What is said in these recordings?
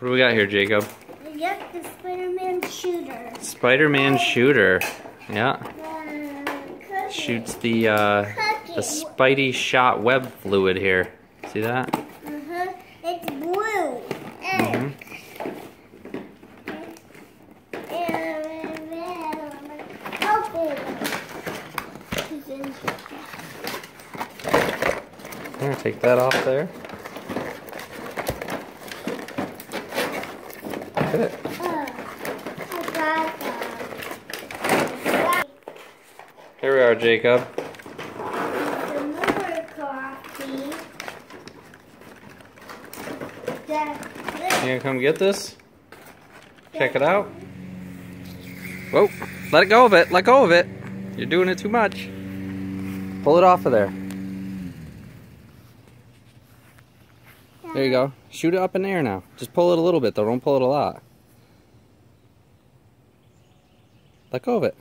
What do we got here, Jacob? We got the Spider-Man shooter. Spider-Man shooter. Yeah. Shoots the Spidey shot web fluid here. See that? Uh-huh. It's blue. Mm-hmm. I'm gonna take that off there. Look at it. Here we are, Jacob. Some more coffee. You gonna come get this? Check it out. Whoa! Let it go of it. Let go of it. You're doing it too much. Pull it off of there. There you go. Shoot it up in the air now. Just pull it a little bit though. Don't pull it a lot. Let go of it.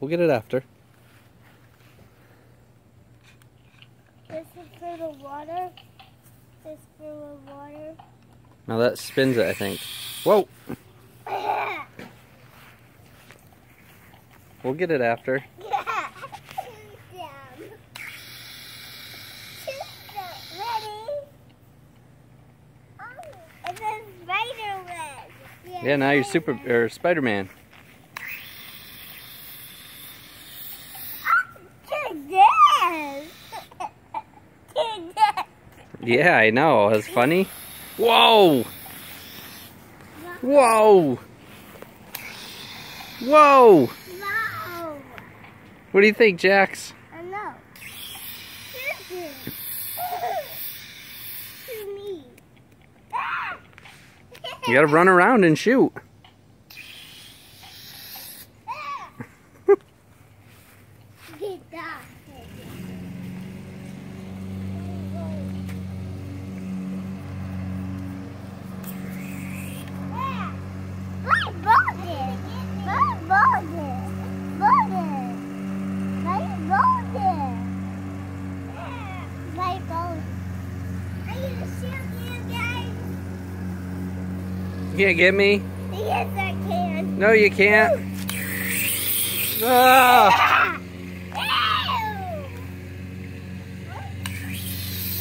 We'll get it after. This is for the water. This for the water. Now that spins it, I think. Whoa! Yeah. We'll get it after. Yeah. Yeah. She's ready. Oh, it's a Spider-Man. Yeah, yeah, now you're Spider-Man. Yeah, I know. It's funny. Whoa! Whoa! Whoa! Wow. What do you think, Jax? I know. You gotta run around and shoot. You can't get me? Yes, I can. No, you can't. Ah.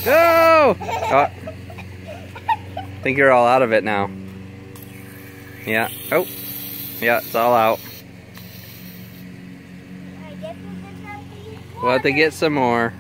No! Oh. I think you're all out of it now. Yeah. Oh. Yeah, it's all out. We'll have to get some more.